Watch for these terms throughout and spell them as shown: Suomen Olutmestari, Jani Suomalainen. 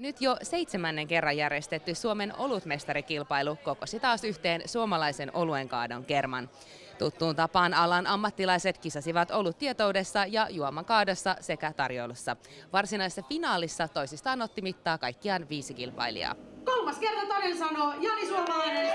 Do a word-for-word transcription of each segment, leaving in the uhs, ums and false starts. Nyt jo seitsemännen kerran järjestetty Suomen olutmestarikilpailu kokosi taas yhteen suomalaisen oluenkaadon kerman. Tuttuun tapaan alan ammattilaiset kisasivat oluttietoudessa ja juomankaadossa sekä tarjoilussa. Varsinaisessa finaalissa toisistaan otti mittaa kaikkiaan viisi kilpailijaa. Kolmas kerta toden sanoo Jani Suomalainen.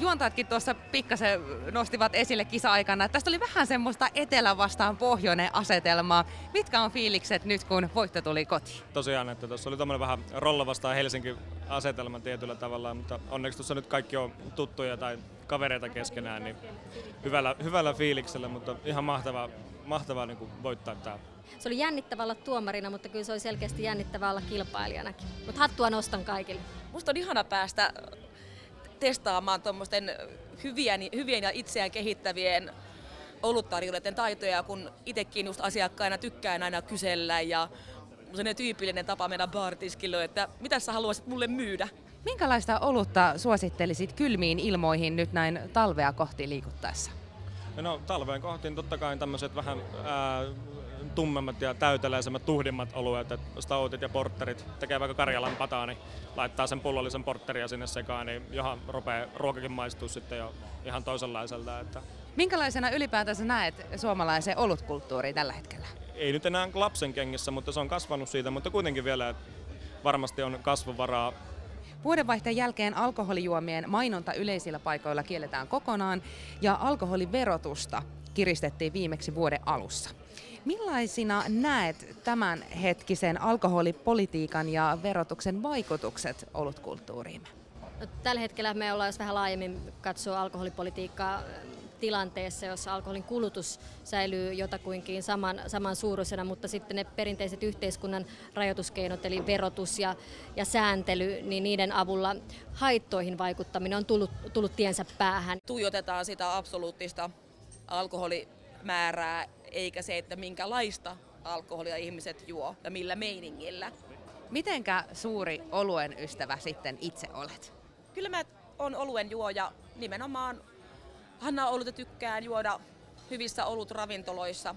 Juontajatkin tuossa pikkasen nostivat esille kisa-aikana, että tästä oli vähän semmoista etelä vastaan pohjoinen asetelmaa. Mitkä on fiilikset nyt, kun voitto tuli kotiin? Tosiaan, että tuossa oli tommoinen vähän Rolla vastaan Helsinki-asetelma tietyllä tavalla, mutta onneksi tuossa nyt kaikki on tuttuja tai kavereita keskenään, niin hyvällä, hyvällä fiiliksellä, mutta ihan mahtavaa, mahtavaa niin kuin voittaa tää. Se oli jännittävää olla tuomarina, mutta kyllä se oli selkeästi jännittävää olla kilpailijanakin. Mutta hattua nostan kaikille. Musta on ihana päästä testaamaan tuommoisten hyvien, hyvien ja itseään kehittävien oluttarjoilijoiden taitoja, kun itsekin just asiakkaina tykkään aina kysellä ja sellainen tyypillinen tapa meidän baaritiskille, että mitä sä haluaisit mulle myydä. Minkälaista olutta suosittelisit kylmiin ilmoihin nyt näin talvea kohti liikuttaessa? No talveen kohti totta kai tämmöiset vähän ää, tummemmat ja täyteläisemmät, tuhdimmat oluet, että stoutit ja portterit, tekee vaikka Karjalan pataa, niin laittaa sen pullollisen portteria sinne sekaan, niin johon rupeaa ruokakin maistuu sitten jo ihan toisenlaiselta. Että. Minkälaisena ylipäätänsä näet suomalaisen olutkulttuuriin tällä hetkellä? Ei nyt enää lapsen kengissä, mutta se on kasvanut siitä, mutta kuitenkin vielä varmasti on kasvuvaraa. Vuodenvaihteen jälkeen alkoholijuomien mainonta yleisillä paikoilla kielletään kokonaan ja alkoholiverotusta kiristettiin viimeksi vuoden alussa. Millaisina näet tämän hetkisen alkoholipolitiikan ja verotuksen vaikutukset olutkulttuuriimme? No, tällä hetkellä me ollaan, jos vähän laajemmin katsoo alkoholipolitiikkaa, tilanteessa, jossa alkoholin kulutus säilyy jotakuinkin saman, saman suuruisena, mutta sitten ne perinteiset yhteiskunnan rajoituskeinot, eli verotus ja, ja sääntely, niin niiden avulla haittoihin vaikuttaminen on tullut, tullut tiensä päähän. Tuijotetaan sitä absoluuttista alkoholimäärää, eikä se, että minkälaista alkoholia ihmiset juo ja millä meiningillä. Mitenkä suuri oluen ystävä sitten itse olet? Kyllä mä oon oluen juoja nimenomaan. Hanna-oluta tykkään juoda hyvissä olutravintoloissa.